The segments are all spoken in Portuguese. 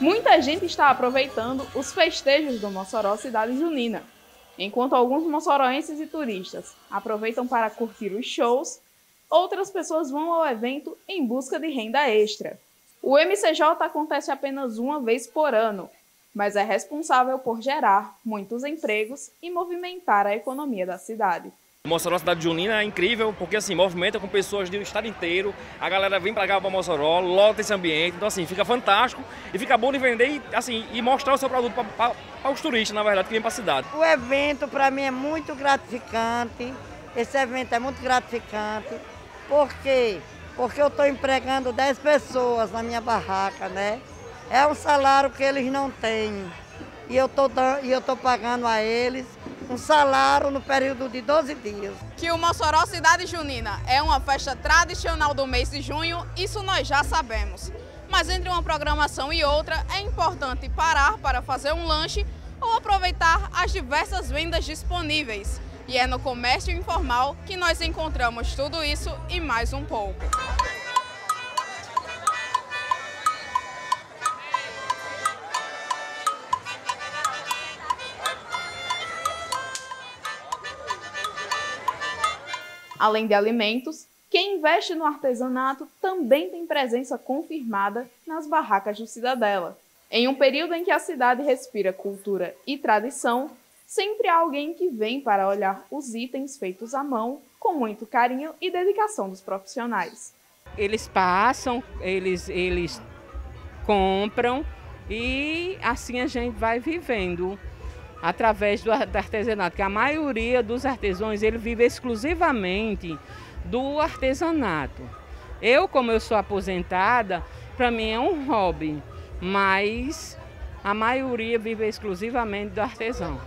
Muita gente está aproveitando os festejos do Mossoró Cidade Junina, enquanto alguns mossoroenses e turistas aproveitam para curtir os shows, outras pessoas vão ao evento em busca de renda extra. O MCJ acontece apenas uma vez por ano, mas é responsável por gerar muitos empregos e movimentar a economia da cidade. Mossoró Cidade Junina é incrível, porque assim, movimenta com pessoas do estado inteiro, a galera vem pra cá, pra Mossoró, lota esse ambiente, então assim, fica fantástico e fica bom de vender e, assim, e mostrar o seu produto para os turistas, na verdade, que vêm pra cidade. O evento pra mim é muito gratificante, esse evento é muito gratificante, por quê? Porque eu tô empregando 10 pessoas na minha barraca, né? É um salário que eles não têm e eu tô pagando a eles um salário no período de 12 dias. Que o Mossoró Cidade Junina é uma festa tradicional do mês de junho, isso nós já sabemos. Mas entre uma programação e outra, é importante parar para fazer um lanche ou aproveitar as diversas vendas disponíveis. E é no comércio informal que nós encontramos tudo isso e mais um pouco. Além de alimentos, quem investe no artesanato também tem presença confirmada nas barracas do Cidadela. Em um período em que a cidade respira cultura e tradição, sempre há alguém que vem para olhar os itens feitos à mão com muito carinho e dedicação dos profissionais. Eles passam, eles compram e assim a gente vai vivendo. Através do artesanato, que a maioria dos artesãos ele vive exclusivamente do artesanato. Eu, como eu sou aposentada, para mim é um hobby, mas a maioria vive exclusivamente do artesão.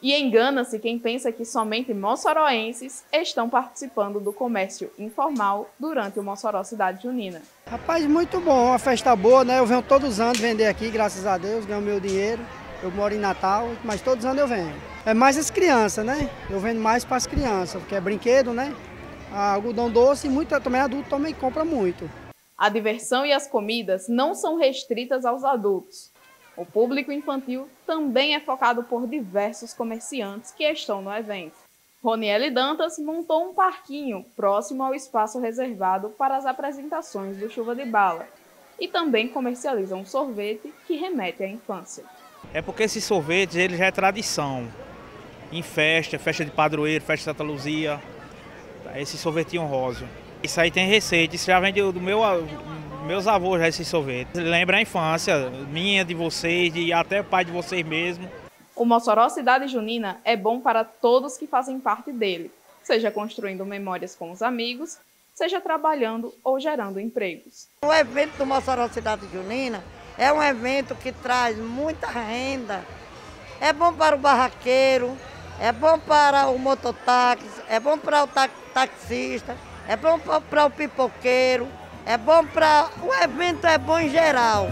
E engana-se quem pensa que somente mossoroenses estão participando do comércio informal durante o Mossoró Cidade Junina. Rapaz, muito bom, uma festa boa, né? Eu venho todos os anos vender aqui, graças a Deus, ganho meu dinheiro. Eu moro em Natal, mas todos os anos eu venho. É mais as crianças, né? Eu vendo mais para as crianças, porque é brinquedo, né? Algodão doce e muito, também adulto também compra muito. A diversão e as comidas não são restritas aos adultos. O público infantil também é focado por diversos comerciantes que estão no evento. Roniele Dantas montou um parquinho próximo ao espaço reservado para as apresentações do Chuva de Bala e também comercializa um sorvete que remete à infância. É porque esses sorvetes ele já é tradição, em festa, festa de padroeiro, festa de Santa Luzia, esse sorvetinho rosa. Isso aí tem receita, isso já vem dos meus avós, já esses sorvetes. Lembra a infância minha, de vocês, de até o pai de vocês mesmo. O Mossoró Cidade Junina é bom para todos que fazem parte dele, seja construindo memórias com os amigos, seja trabalhando ou gerando empregos. O evento do Mossoró Cidade Junina é um evento que traz muita renda, é bom para o barraqueiro, é bom para o mototáxi, é bom para o taxista, é bom para o pipoqueiro, é bom para... O evento é bom em geral.